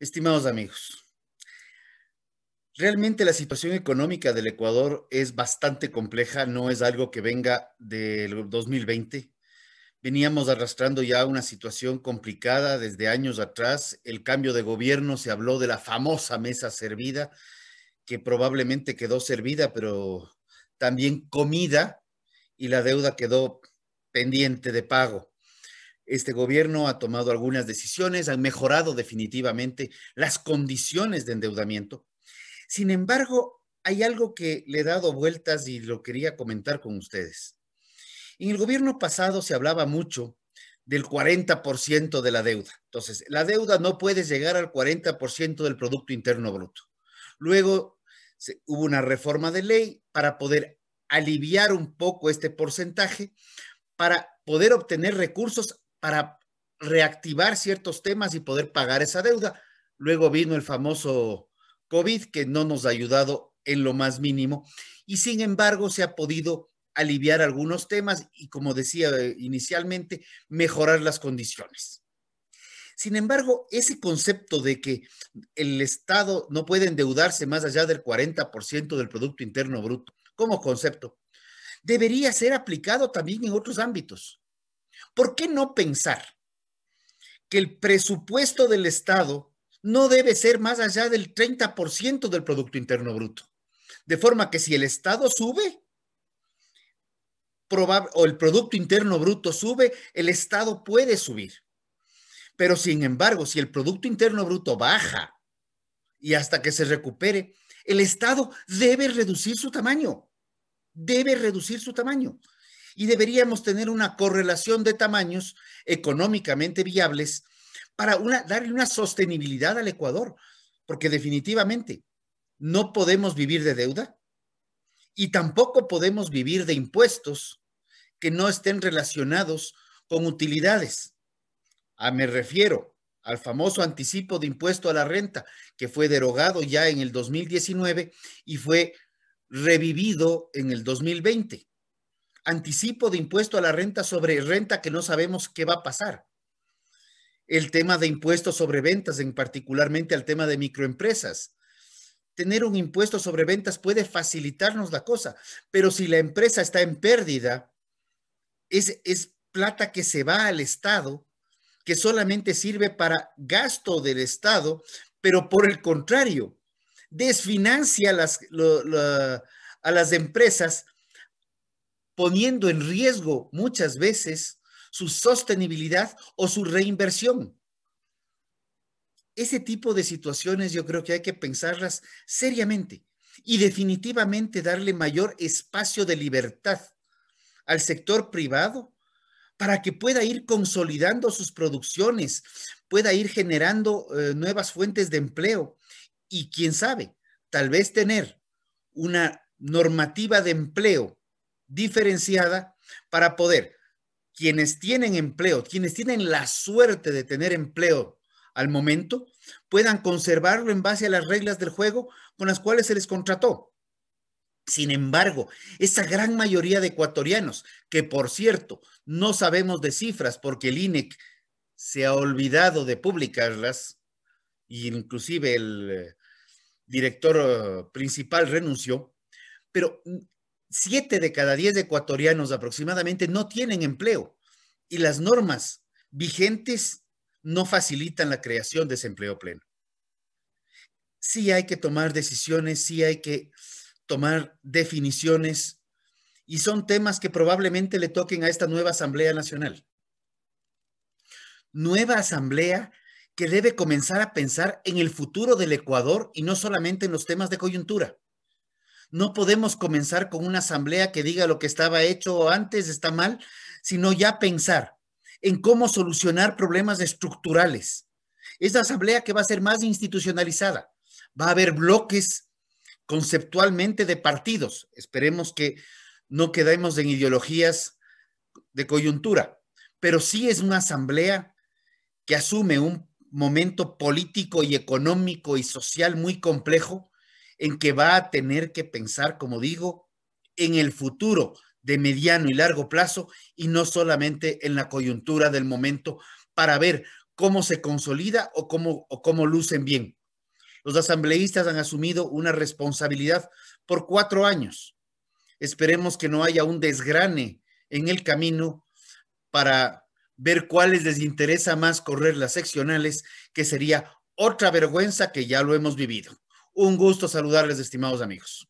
Estimados amigos, realmente la situación económica del Ecuador es bastante compleja, no es algo que venga del 2020. Veníamos arrastrando ya una situación complicada desde años atrás. El cambio de gobierno, se habló de la famosa mesa servida, que probablemente quedó servida, pero también comida, y la deuda quedó pendiente de pago. Este gobierno ha tomado algunas decisiones, han mejorado definitivamente las condiciones de endeudamiento. Sin embargo, hay algo que le he dado vueltas y lo quería comentar con ustedes. En el gobierno pasado se hablaba mucho del 40% de la deuda. Entonces, la deuda no puede llegar al 40% del Producto Interno Bruto. Luego hubo una reforma de ley para poder aliviar un poco este porcentaje, para poder obtener recursos, para reactivar ciertos temas y poder pagar esa deuda. Luego vino el famoso COVID, que no nos ha ayudado en lo más mínimo. Y sin embargo, se ha podido aliviar algunos temas y, como decía inicialmente, mejorar las condiciones. Sin embargo, ese concepto de que el Estado no puede endeudarse más allá del 40% del Producto Interno Bruto, como concepto, debería ser aplicado también en otros ámbitos. ¿Por qué no pensar que el presupuesto del Estado no debe ser más allá del 30% del Producto Interno Bruto? De forma que si el Estado sube, o el Producto Interno Bruto sube, el Estado puede subir. Pero sin embargo, si el Producto Interno Bruto baja y hasta que se recupere, el Estado debe reducir su tamaño. Debe reducir su tamaño. Y deberíamos tener una correlación de tamaños económicamente viables para darle una sostenibilidad al Ecuador. Porque definitivamente no podemos vivir de deuda y tampoco podemos vivir de impuestos que no estén relacionados con utilidades. Me refiero al famoso anticipo de impuesto a la renta, que fue derogado ya en el 2019 y fue revivido en el 2020. Anticipo de impuesto a la renta sobre renta que no sabemos qué va a pasar. El tema de impuestos sobre ventas, en particularmente al tema de microempresas. Tener un impuesto sobre ventas puede facilitarnos la cosa, pero si la empresa está en pérdida, es plata que se va al Estado, que solamente sirve para gasto del Estado, pero por el contrario, desfinancia a las empresas, poniendo en riesgo muchas veces su sostenibilidad o su reinversión. Ese tipo de situaciones yo creo que hay que pensarlas seriamente y definitivamente darle mayor espacio de libertad al sector privado para que pueda ir consolidando sus producciones, pueda ir generando nuevas fuentes de empleo y, quién sabe, tal vez tener una normativa de empleo diferenciada para poder, quienes tienen empleo, quienes tienen la suerte de tener empleo al momento, puedan conservarlo en base a las reglas del juego con las cuales se les contrató. Sin embargo, esa gran mayoría de ecuatorianos, que por cierto, no sabemos de cifras porque el INEC se ha olvidado de publicarlas, e inclusive el director principal renunció, pero 7 de cada 10 ecuatorianos aproximadamente no tienen empleo y las normas vigentes no facilitan la creación de ese empleo pleno. Sí hay que tomar decisiones, sí hay que tomar definiciones, y son temas que probablemente le toquen a esta nueva Asamblea Nacional. Nueva Asamblea que debe comenzar a pensar en el futuro del Ecuador y no solamente en los temas de coyuntura. No podemos comenzar con una asamblea que diga lo que estaba hecho antes está mal, sino ya pensar en cómo solucionar problemas estructurales. Esa asamblea que va a ser más institucionalizada. Va a haber bloques conceptualmente de partidos. Esperemos que no quedemos en ideologías de coyuntura, pero sí es una asamblea que asume un momento político y económico y social muy complejo, en que va a tener que pensar, como digo, en el futuro de mediano y largo plazo y no solamente en la coyuntura del momento, para ver cómo se consolida o cómo lucen bien. Los asambleístas han asumido una responsabilidad por 4 años. Esperemos que no haya un desgrane en el camino para ver cuáles les interesa más correr las seccionales, que sería otra vergüenza que ya lo hemos vivido. Un gusto saludarles, estimados amigos.